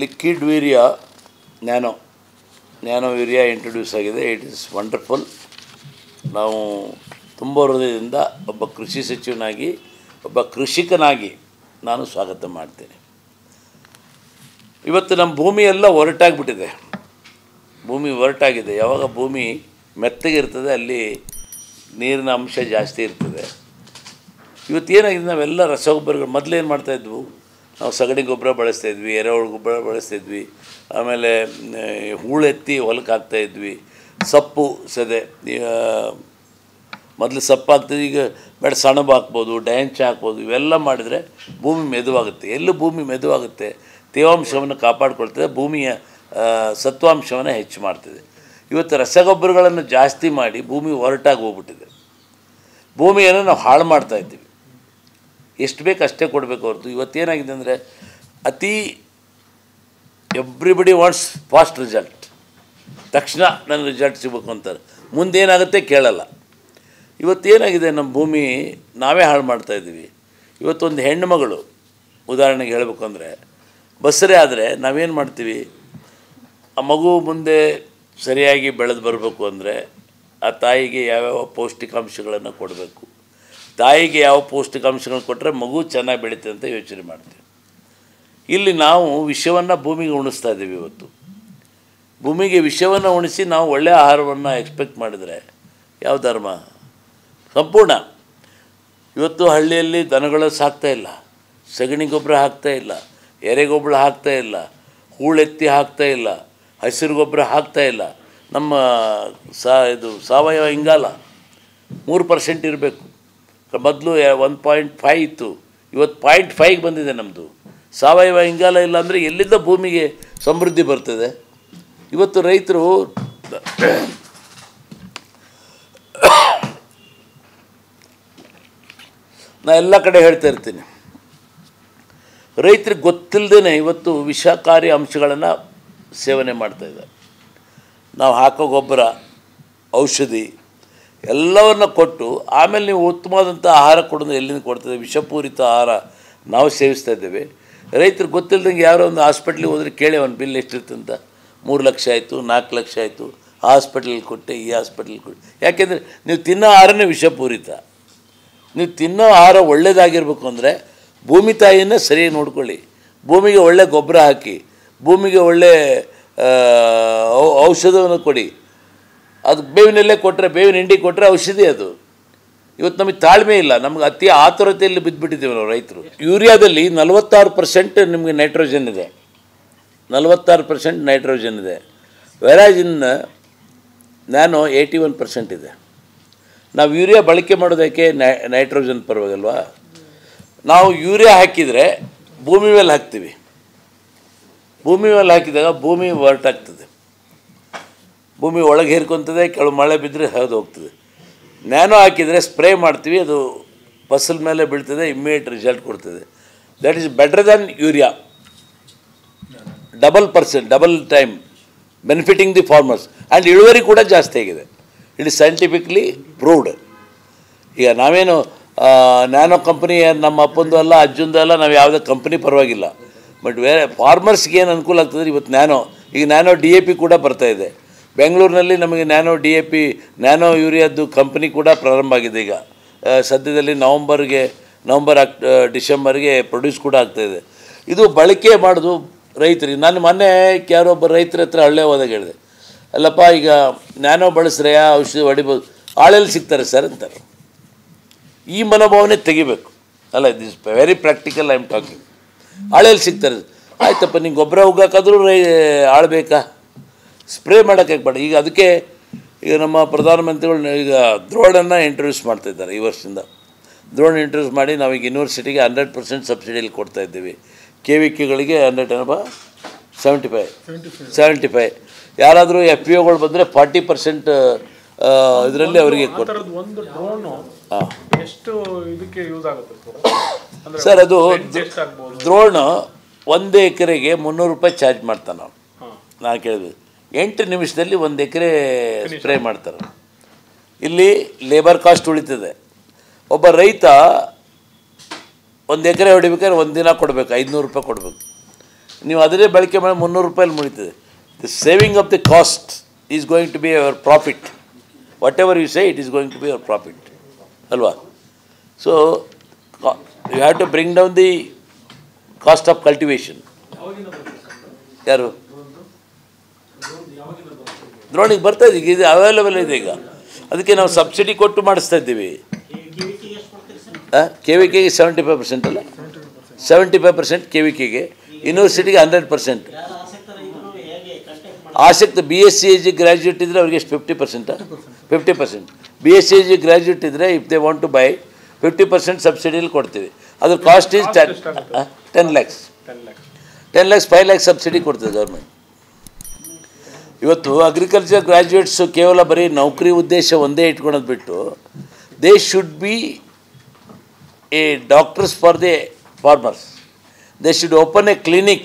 Liquid Virya Nano Virya introduce agide. It is wonderful. Now Tumborodinda Bakrishi Sichu Nagi, Bakrishikanagi Nanusaka Marti. ಇವತ್ತು ನಮ್ಮ ಭೂಮಿ ಎಲ್ಲ ಹೊರಟಾಗಿ ಬಿಟ್ಟಿದೆ ಭೂಮಿ ಹೊರಟಾಗಿದೆ ಯಾವಾಗ ಭೂಮಿ ಮೆತ್ತಗೆ ಇರ್ತದೆ ಅಲ್ಲಿ ನೀರಿನ ಅಂಶ ಜಾಸ್ತಿ ಇರ್ತದೆ ಇವತ್ತು ಏನಾಗಿದೆ ನಾವೆಲ್ಲ ರಸಗೊಬ್ಬರಗಳು ಮೊದಲು ಏನು ಮಾಡ್ತಾ ಇದ್ವು ನಾವು ಸಗಣಿ ಗೊಬ್ಬರ ಬಳಸ್ತಾ ಇದ್ವಿ ಎರೆಹುಳು ಗೊಬ್ಬರ ಬಳಸ್ತಾ ಇದ್ವಿ ಆಮೇಲೆ ಹೂಳೆತ್ತಿ ಹೊಲಕ್ಕೆ ಹಾಕ್ತಾ ಇದ್ವಿ ಸಪ್ಪು ಸದೆ ಮೊದಲು ಸಪ್ಪು ಹಾಕ್ತಿದ್ವಿ ಈಗ ಬೇಡ ಸಣಬ ಹಾಕ್ಬೋದು ಡ್ಯಾಂಚ್ ಹಾಕ್ಬೋದು ಇವೆಲ್ಲ ಮಾಡಿದರೆ ಭೂಮಿ ಮೆದುವಾಗುತ್ತೆ ಎಲ್ಲೂ ಭೂಮಿ ಮೆದುವಾಗುತ್ತೆ ತೇವಾಂಶವನ್ನು ಕಾಪಾಡಿಕೊಳ್ಳುತ್ತದೆ ಭೂಮಿಯ ಸತ್ವಾಂಶವನ್ನು ಹೆಚ್ಚು ಮಾಡುತ್ತದೆ ಇವತ್ತು ರಸಗೊಬ್ಬರಗಳನ್ನು ಜಾಸ್ತಿ ಮಾಡಿ ಭೂಮಿ ಹೊರಟಾಗಿ ಹೋಗ್ಬಿಟ್ಟಿದೆ ಭೂಮಿಯನ್ನು ನಾವು ಹಾಳು ಮಾಡ್ತಾ ಇದ್ದೀವಿ ಎಷ್ಟು ಬೇಕು ಅಷ್ಟೇ ಕೊಡಬೇಕು ಹೊರತು ಇವತ್ತು ಏನಾಗಿದೆ ಅಂದರೆ ಅತಿ ಎವ್ರಿಬಡಿ ವಾಂಟ್ಸ್ ಫಾಸ್ಟ್ ರಿಸಲ್ಟ್ ತಕ್ಷಣ ನನ್ನ ರಿಸಲ್ಟ್ ಸಿಗಬೇಕು ಅಂತಾರೆ ಮುಂದೇನಾಗುತ್ತೆ ಕೇಳಲ್ಲ ಇವತ್ತೇನಾಗಿದೆ ನಮ್ಮ ಭೂಮಿ ನಾವೇ ಹಾಳು ಮಾಡ್ತಾ ಇದ್ದೀವಿ ಇವತ್ತೊಂದು ಹೆಣ್ಣುಮಗಳು ಉದಾಹರಣೆಗೆ ಹೇಳಬೇಕು ಅಂದರೆ ಬಸರೆ ಆದರೆ ನಾವೇನು ಮಾಡ್ತೀವಿ ಆ ಮಗು ಮುಂದೆ ಸರಿಯಾಗಿ ಬೆಳೆದು ಬರಬೇಕು ಅಂದರೆ ಆ ತಾಯಿಗೆ ಯಾವ್ಯಾವ ಪೌಷ್ಟಿಕಾಂಶಗಳನ್ನು ಕೊಡಬೇಕು ತಾಯಿಗೆ ಯಾವ ಪೌಷ್ಟಿಕಾಂಶಗಳನ್ನು ಕೊಟ್ಟರೆ ಮಗು ಚೆನ್ನಾಗಿ ಬೆಳೀತದೆ ಅಂತ ಯೋಚನೆ ಮಾಡ್ತೀವಿ ಇಲ್ಲಿ ನಾವು ವಿಷವನ್ನು ಭೂಮಿಗೆ ಉಣಿಸ್ತಾ ಇದ್ದೀವಿ ಇವತ್ತು ಭೂಮಿಗೆ ವಿಷವನ್ನು ಉಣಿಸಿ ನಾವು ಒಳ್ಳೆಯ ಆಹಾರವನ್ನು ಎಕ್ಸ್ಪೆಕ್ಟ್ ಮಾಡಿದರೆ ಯಾವ ಧರ್ಮ ಸಂಪೂರ್ಣ ಇವತ್ತು ಹಳ್ಳಿಯಲ್ಲಿ ದನಗಳು ಸಾಕ್ತಾ ಇಲ್ಲ ಸಗಣಿ ಗೊಬ್ಬರ ಹಾಕ್ತಾ ಇಲ್ಲ ಎರೆಗೊಬ್ಬರ ಹಾಕ್ತಾ ಇಲ್ಲ ಹೂಳೆತ್ತಿ ಹಾಕ್ತಾ ಇಲ್ಲ ಹಸಿರು ಗೊಬ್ಬರ ಹಾಕ್ತಾ ಇಲ್ಲ ನಮ್ಮ ಇದು ಸಾವಯವ ಇಂಗಾಲ 3% ಇರಬೇಕು ಮೊದಲು 1.5 ಇತ್ತು ಇವತ್ತು 0.5ಗೆ ಬಂದಿದೆ ನಮ್ಮದು ಸಾವಯವ ಇಂಗಾಲ ಇಲ್ಲ ಅಂದರೆ ಎಲ್ಲಿಂದ ಭೂಮಿಗೆ ಸಮೃದ್ಧಿ ಬರ್ತದೆ ಇವತ್ತು ರೈತರು ನಾನು ಎಲ್ಲ ಕಡೆ ಹೇಳ್ತಾ ಇರ್ತೀನಿ ರೈತರಿಗೆ ಗೊತ್ತಿಲ್ಲದೇ ಇವತ್ತು ವಿಷಕಾರಿ ಅಂಶಗಳನ್ನು ಸೇವನೆ ಮಾಡ್ತಾಯಿದ್ದಾರೆ ನಾವು ಹಾಕೋ ಗೊಬ್ಬರ ಔಷಧಿ ಎಲ್ಲವನ್ನು ಕೊಟ್ಟು ಆಮೇಲೆ ನೀವು ಉತ್ತಮವಾದಂಥ ಆಹಾರ ಕೊಡೋದು ಎಲ್ಲಿಂದ ಕೊಡ್ತದೆ ವಿಷಪೂರಿತ ಆಹಾರ ನಾವು ಸೇವಿಸ್ತಾ ಇದ್ದೇವೆ ರೈತರಿಗೆ ಗೊತ್ತಿಲ್ಲದಂಗೆ ಯಾರೋ ಒಂದು ಹಾಸ್ಪಿಟ್ಲಿಗೆ ಹೋದರೆ ಕೇಳಿ ಒಂದು ಬಿಲ್ ಎಷ್ಟಿರುತ್ತೆ ಅಂತ 3 ಲಕ್ಷ ಆಯಿತು 4 ಲಕ್ಷ ಆಯಿತು ಆ ಹಾಸ್ಪಿಟ್ಲಿಗೆ ಕೊಟ್ಟೆ ಈ ಹಾಸ್ಪಿಟ್ಲಿಗೆ ಕೊಟ್ಟೆ ಯಾಕೆಂದರೆ ನೀವು ತಿನ್ನೋ ಆಹಾರನೇ ವಿಷಪೂರಿತ ನೀವು ತಿನ್ನೋ ಆಹಾರ ಒಳ್ಳೆಯದಾಗಿರಬೇಕು ಅಂದರೆ ಭೂಮಿ ತಾಯಿಯನ್ನು ಸರಿಯಾಗಿ ನೋಡ್ಕೊಳ್ಳಿ ಭೂಮಿಗೆ ಒಳ್ಳೆ ಗೊಬ್ಬರ ಹಾಕಿ ಭೂಮಿಗೆ ಒಳ್ಳೆ ಔಷಧವನ್ನು ಕೊಡಿ ಅದು ಬೇವಿನಲ್ಲೇ ಕೊಟ್ಟರೆ ಬೇವಿನ ಹಿಂಡಿ ಕೊಟ್ಟರೆ ಔಷಧಿ ಅದು ಇವತ್ತು ನಮಗೆ ತಾಳ್ಮೆ ಇಲ್ಲ ನಮ್ಗೆ ಅತಿ ಆತುರತೆಯಲ್ಲಿ ಬಿದ್ದುಬಿಟ್ಟಿದ್ದೀವಿ ನಾವು ರೈತರು ಯೂರಿಯಾದಲ್ಲಿ 46% ನಿಮಗೆ ನೈಟ್ರೋಜನ್ ಇದೆ 46% ನೈಟ್ರೋಜನ್ ಇದೆ ವೆರಾಜಿನ್ ನ್ಯಾನೋ 81% ಇದೆ ನಾವು ಯೂರಿಯಾ ಬಳಕೆ ಮಾಡೋದಕ್ಕೆ ನೈಟ್ರೋಜನ್ ಪರವಾಗಿಲ್ವಾ ನಾವು ಯೂರಿಯಾ ಹಾಕಿದರೆ ಭೂಮಿ ಮೇಲೆ ಹಾಕ್ತೀವಿ ಭೂಮಿ ಮೇಲೆ ಹಾಕಿದಾಗ ಭೂಮಿ ಹೊರಟಾಗ್ತದೆ ಭೂಮಿ ಒಳಗೆ ಹೇರ್ಕೊತದೆ ಕೆಲವು ಮಳೆ ಬಿದ್ದರೆ ಹರಿದು ಹೋಗ್ತದೆ ನ್ಯಾನೋ ಹಾಕಿದರೆ ಸ್ಪ್ರೇ ಮಾಡ್ತೀವಿ ಅದು ಫಸಲ್ ಮೇಲೆ ಬೀಳ್ತದೆ ಇಮ್ಮಿಡಿಯೇಟ್ ರಿಸಲ್ಟ್ ಕೊಡ್ತದೆ that is better than urea 2x, 2x benefiting the farmers and ಇಳುವರಿ ಕೂಡ ಜಾಸ್ತಿ ಆಗಿದೆ ಇಟ್ ಈಸ್ ಸೈಂಟಿಫಿಕ್ಲಿ ಪ್ರೂವ್ಡ್ ಈಗ ನಾವೇನು ನ್ಯಾನೋ ಕಂಪ್ನಿ ನಮ್ಮ ಅಪ್ಪಂದು ಅಲ್ಲ ಅಜ್ಜಂದು ಅಲ್ಲ ನಾವು ಯಾವುದೇ ಕಂಪ್ನಿ ಪರವಾಗಿಲ್ಲ ಬಟ್ ಬೇರೆ ಫಾರ್ಮರ್ಸ್ಗೆ ಏನು ಅನುಕೂಲ ಆಗ್ತದೆ ಇವತ್ತು ನ್ಯಾನೋ ಡಿ ಎ ಪಿ ಕೂಡ ಬರ್ತಾಯಿದೆ ಬೆಂಗಳೂರಿನಲ್ಲಿ ನಮಗೆ nano D A P nano ಯೂರಿಯಾದ್ದು ಕಂಪ್ನಿ ಕೂಡ ಪ್ರಾರಂಭ ಆಗಿದೆ ಈಗ ಸದ್ಯದಲ್ಲಿ ಡಿಸೆಂಬರ್ಗೆ ಪ್ರೊಡ್ಯೂಸ್ ಕೂಡ ಆಗ್ತಾಯಿದೆ ಇದು ಬಳಕೆ ಮಾಡೋದು ರೈತರಿಗೆ ನಾನು ಮೊನ್ನೆ ಯಾರೊಬ್ಬ ರೈತರ ಹತ್ರ ಹಳ್ಳೆ ಹೋದಾಗ ಹೇಳಿದೆ ಅಲ್ಲಪ್ಪ ಈಗ ನ್ಯಾನೋ ಬಳಸ್ರೆ ಔಷಧಿ ಹೊಡಿಬೋದು ಆಳಲ್ಲಿ ಸಿಗ್ತಾರೆ ಸರ್ ಅಂತಾರೆ ಈ ಮನೋಭಾವನೆ ತೆಗಿಬೇಕು ಅಲ್ಲ this very practical I am talking ಆಳಲ್ಲಿ ಸಿಗ್ತಾರೆ ಆಯ್ತಪ್ಪ ನಿಂಗೆ ಗೊಬ್ಬರ ಹೋಗೋಕ್ಕಾದ್ರೂ ಆಳ್ಬೇಕಾ ಸ್ಪ್ರೇ ಮಾಡೋಕ್ಕೆ ಬೇಡ ಈಗ ಅದಕ್ಕೆ ಈಗ ನಮ್ಮ ಪ್ರಧಾನಮಂತ್ರಿಗಳು ಈಗ ದ್ರೋಣನ್ನು ಇಂಟ್ರೊಡ್ಯೂಸ್ ಮಾಡ್ತಾಯಿದ್ದಾರೆ ಈ ವರ್ಷದಿಂದ ದ್ರೋಣ್ ಇಂಟ್ರೊಡ್ಯೂಸ್ ಮಾಡಿ ನಾವೀಗ ಯೂನಿವರ್ಸಿಟಿಗೆ 100% ಸಬ್ಸಿಡಿಯಲ್ಲಿ ಕೊಡ್ತಾಯಿದ್ದೀವಿ KVKಗಳಿಗೆ 75 ಯಾರಾದರೂ FPOಗಳು ಬಂದರೆ 40% ಇದರಲ್ಲಿ ಅವರಿಗೆ ಸರ್ ಅದು ದ್ರೋಣ ಒಂದು ಎಕರೆಗೆ $300 ಚಾರ್ಜ್ ಮಾಡ್ತಾನೆ ನಾವು ನಾನು ಕೇಳಿದ್ವಿ 8 ನಿಮಿಷದಲ್ಲಿ 1 ಎಕರೆ ಸ್ಪ್ರೇ ಮಾಡ್ತಾರೆ ಇಲ್ಲಿ ಲೇಬರ್ ಕಾಸ್ಟ್ ಉಳಿತದೆ ಒಬ್ಬ ರೈತ 1 ಎಕರೆ ಹೊಡಿಬೇಕಾದ್ರೆ 1 ದಿನ ಕೊಡಬೇಕು $500 ಕೊಡಬೇಕು The saving of the cost is going to be your profit. Whatever you say, it is going to be your profit. Alva. So, you have to bring down the cost of cultivation. Yaru? Drone bartha ide ide available ide iga adakke now subsidy kottu madistha iddivi KVK ಗೆ 75% alla 75% KVK ಗೆ university ಗೆ 100% ಆಸಕ್ತ B.S.C.A.G. graduate idre avrige 50% 50% B.S.C.A.G. graduate idre if they want to buy 50% subsidy il kodteve adar cost is 10 lakhs 10 lakhs 5 lakhs subsidy kodteve government. Agriculture graduates kevala bari naukri uddesha onde itkonadu bittu they should be a doctors for the farmers. They should open a clinic,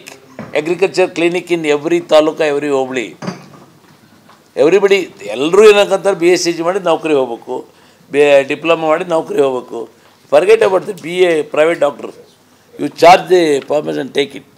agriculture clinic in every taluka, every obli. Everybody ellru enakanta BSc madi naukri hogabeku, diploma madi naukri hogabeku. Forget about the BA private doctor. You charge the farmers and take it.